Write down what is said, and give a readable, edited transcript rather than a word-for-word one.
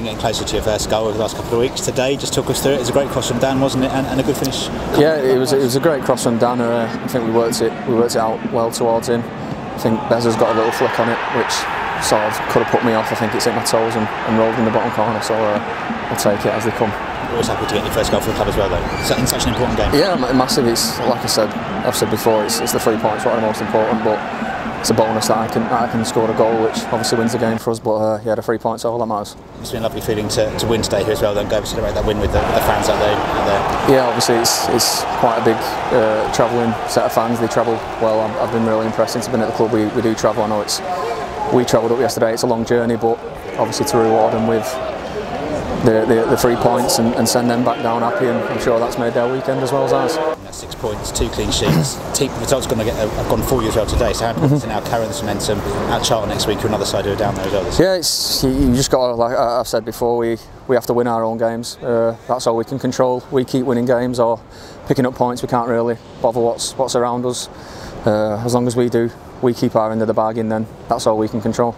been getting closer to your first goal over the last couple of weeks. Today just took us through it. It was a great cross from Dan, wasn't it? And a good finish. Yeah, it was a great cross from Dan. I think we worked it out well towards him. I think Beza's got a little flick on it, which sort of could have put me off. I think it's hit my toes and rolled in the bottom corner. So I'll take it as they come. Always happy to get your first goal for the club as well, though. In such an important game. Yeah, massive. It's like I've said before. It's the 3 points that are the most important, but it's a bonus that I can score a goal, which obviously wins the game for us, but yeah, the 3 points all that matters. It's been a lovely feeling to win today here as well, then go and celebrate that win with the fans out there. Yeah, obviously it's quite a big travelling set of fans. They travel well. I've been really impressed since I've been at the club. We do travel. I know we travelled up yesterday. It's a long journey, but obviously to reward them with the 3 points and send them back down happy, and I'm sure that's made their weekend as well as ours. That's 6 points, 2 clean sheets. The results have gone for you as well today, so how important now carrying this momentum out Charlton next week to another side who are down there as well? Yeah, you just got to, like I've said before, we have to win our own games. That's all we can control. We keep winning games or picking up points. We can't really bother what's around us. As long as we keep our end of the bargain, then that's all we can control.